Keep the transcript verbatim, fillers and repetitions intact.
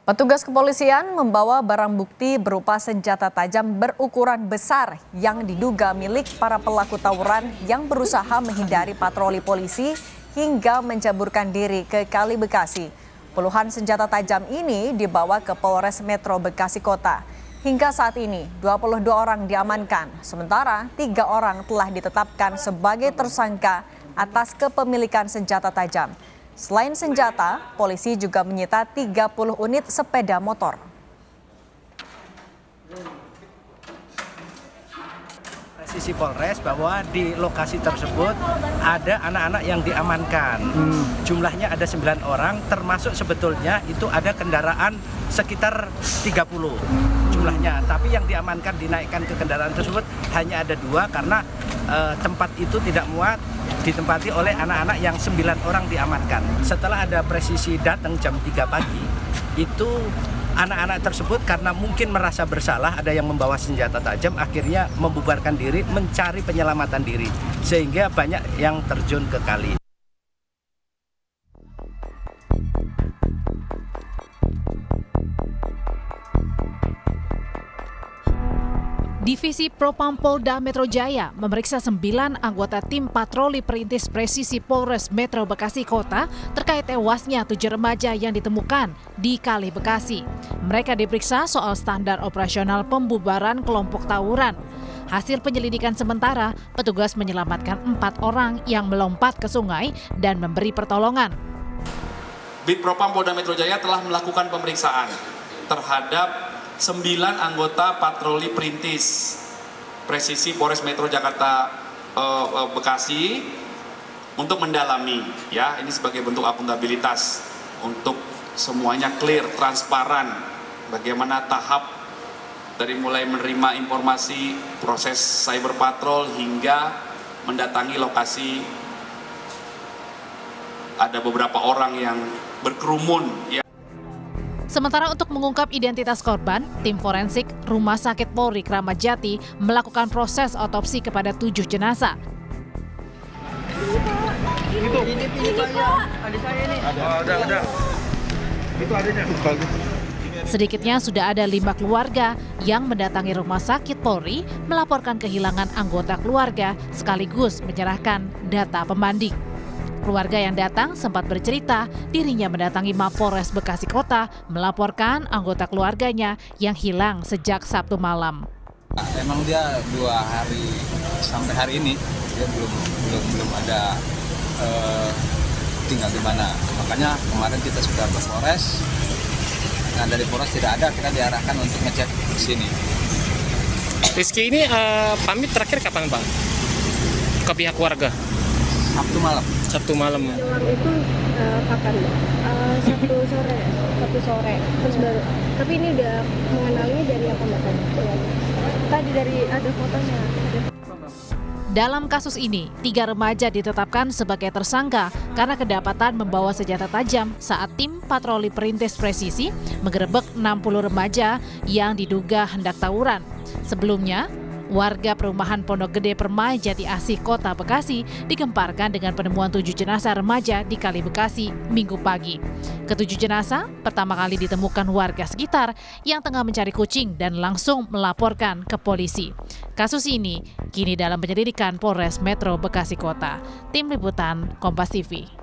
Petugas kepolisian membawa barang bukti berupa senjata tajam berukuran besar yang diduga milik para pelaku tawuran yang berusaha menghindari patroli polisi hingga menceburkan diri ke Kali Bekasi. Puluhan senjata tajam ini dibawa ke Polres Metro Bekasi Kota. Hingga saat ini dua puluh dua orang diamankan, sementara tiga orang telah ditetapkan sebagai tersangka atas kepemilikan senjata tajam. Selain senjata, polisi juga menyita tiga puluh unit sepeda motor. Presisi Polres bahwa di lokasi tersebut ada anak-anak yang diamankan. Hmm. Jumlahnya ada sembilan orang, termasuk sebetulnya itu ada kendaraan sekitar tiga puluh jumlahnya. Tapi yang diamankan dinaikkan ke kendaraan tersebut hanya ada dua karena eh, tempat itu tidak muat. Ditempati oleh anak-anak yang sembilan orang diamankan. Setelah ada Presisi datang jam tiga pagi, itu anak-anak tersebut karena mungkin merasa bersalah, ada yang membawa senjata tajam, akhirnya membubarkan diri, mencari penyelamatan diri. Sehingga banyak yang terjun ke kali. Divisi Propam Polda Metro Jaya memeriksa sembilan anggota tim patroli Perintis Presisi Polres Metro Bekasi Kota terkait tewasnya tujuh remaja yang ditemukan di Kali Bekasi. Mereka diperiksa soal standar operasional pembubaran kelompok tawuran. Hasil penyelidikan sementara, petugas menyelamatkan empat orang yang melompat ke sungai dan memberi pertolongan. Bid Propam Polda Metro Jaya telah melakukan pemeriksaan terhadap sembilan anggota patroli Perintis Presisi Polres Metro Jakarta eh, Bekasi untuk mendalami, ya, ini sebagai bentuk akuntabilitas untuk semuanya clear, transparan, bagaimana tahap dari mulai menerima informasi, proses cyber patrol hingga mendatangi lokasi. Ada beberapa orang yang berkerumun, ya. Sementara untuk mengungkap identitas korban, tim forensik Rumah Sakit Polri Kramat Jati melakukan proses otopsi kepada tujuh jenazah. Sedikitnya sudah ada lima keluarga yang mendatangi Rumah Sakit Polri melaporkan kehilangan anggota keluarga sekaligus menyerahkan data pembanding. Keluarga yang datang sempat bercerita dirinya mendatangi Mapolres Bekasi Kota melaporkan anggota keluarganya yang hilang sejak Sabtu malam. Emang dia dua hari sampai hari ini dia belum belum belum ada eh, tinggal di mana. Makanya kemarin kita sudah ke Polres. Nah, dari Polres tidak ada, kita diarahkan untuk ngecek ke sini. Rizky ini uh, pamit terakhir kapan, Pak? Ke pihak keluarga? Sabtu malam. Sabtu malam. Malam itu uh, kapan? Uh, Sabtu sore, Sabtu sore. Terus baru. Tapi ini udah mengenalnya dari apa mbak tadi? Tadi dari ada fotonya. Dalam kasus ini, tiga remaja ditetapkan sebagai tersangka karena kedapatan membawa senjata tajam saat tim patroli Perintis Presisi menggerebek enam puluh remaja yang diduga hendak tawuran. Sebelumnya, warga perumahan Pondok Gede Permai Jati Asih Kota Bekasi digemparkan dengan penemuan tujuh jenazah remaja di Kali Bekasi Minggu pagi. Ketujuh jenazah pertama kali ditemukan warga sekitar yang tengah mencari kucing dan langsung melaporkan ke polisi. Kasus ini kini dalam penyelidikan Polres Metro Bekasi Kota. Tim Liputan Kompas T V.